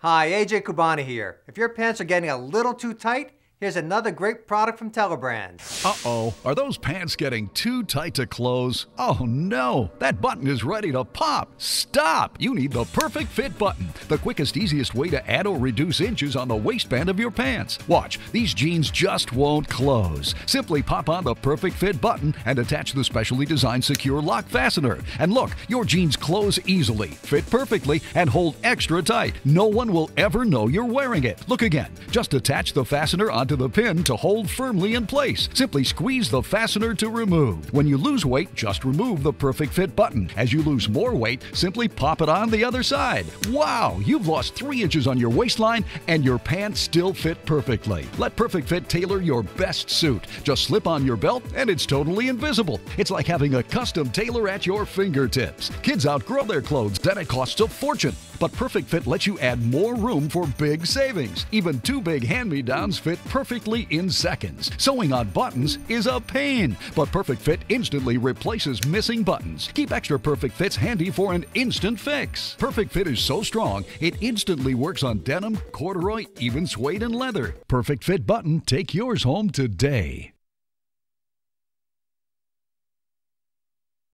Hi, AJ Kubani here. If your pants are getting a little too tight, here's another great product from Telebrands. Uh-oh, are those pants getting too tight to close? Oh no, that button is ready to pop. Stop! You need the Perfect Fit Button, the quickest, easiest way to add or reduce inches on the waistband of your pants. Watch, these jeans just won't close. Simply pop on the Perfect Fit Button and attach the specially designed secure lock fastener. And look, your jeans close easily, fit perfectly, and hold extra tight. No one will ever know you're wearing it. Look again, just attach the fastener onto the pin to hold firmly in place. Simply squeeze the fastener to remove. When you lose weight, just remove the Perfect Fit Button. As you lose more weight, simply pop it on the other side. Wow, you've lost 3 inches on your waistline and your pants still fit perfectly. Let Perfect Fit tailor your best suit. Just slip on your belt and it's totally invisible. It's like having a custom tailor at your fingertips. Kids outgrow their clothes, then it costs a fortune. But Perfect Fit lets you add more room for big savings. Even two big hand-me-downs fit perfectly in seconds. Sewing on buttons is a pain, but Perfect Fit instantly replaces missing buttons. Keep extra Perfect Fits handy for an instant fix. Perfect Fit is so strong, it instantly works on denim, corduroy, even suede and leather. Perfect Fit Button, take yours home today.